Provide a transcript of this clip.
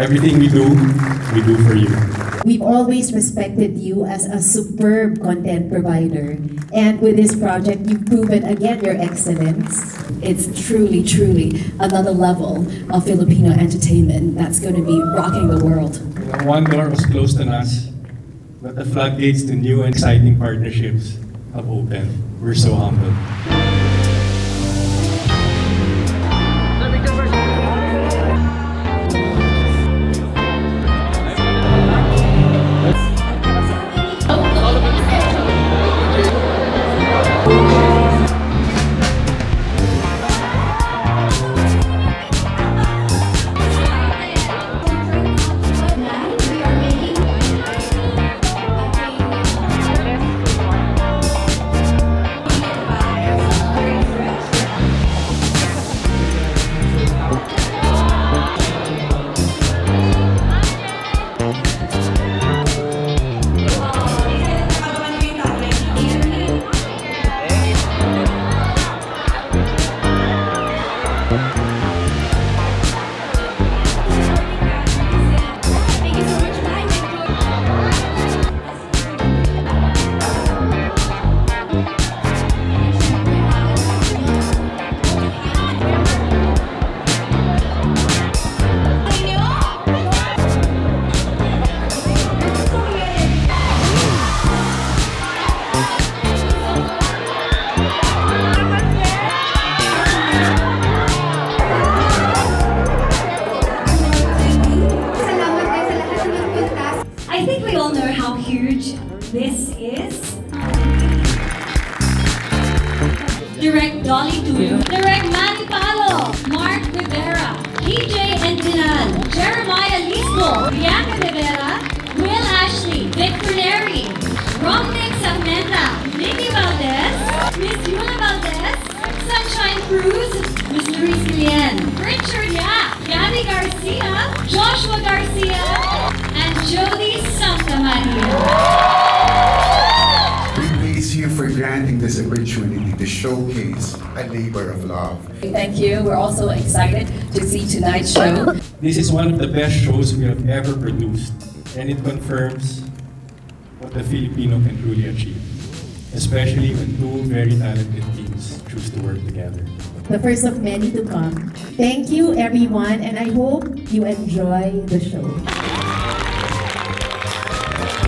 Everything we do for you. We've always respected you as a superb content provider. And with this project, you've proven again your excellence. It's truly, truly another level of Filipino entertainment that's going to be rocking the world. One door was closed on us, but the floodgates to new and exciting partnerships have opened. We're so humbled. This is Direct Dolly Dulu, Direct Manny Palo, Mark Rivera, PJ Entinan, Jeremiah Lisbo, Bianca Rivera, Will Ashley, Vic Ferneri, Romney Sagmenta, Yula Valdez, Miss Yula Valdez, Sunshine Cruz, Mr. Luis Richard Yap, Gabbi Garcia, Joshua Garcia, and Jody Santamaria. For granting this opportunity to showcase a labor of love. Thank you. We're also excited to see tonight's show. This is one of the best shows we have ever produced, and it confirms what the Filipino can truly achieve, especially when two very talented teams choose to work together. The first of many to come. Thank you, everyone, and I hope you enjoy the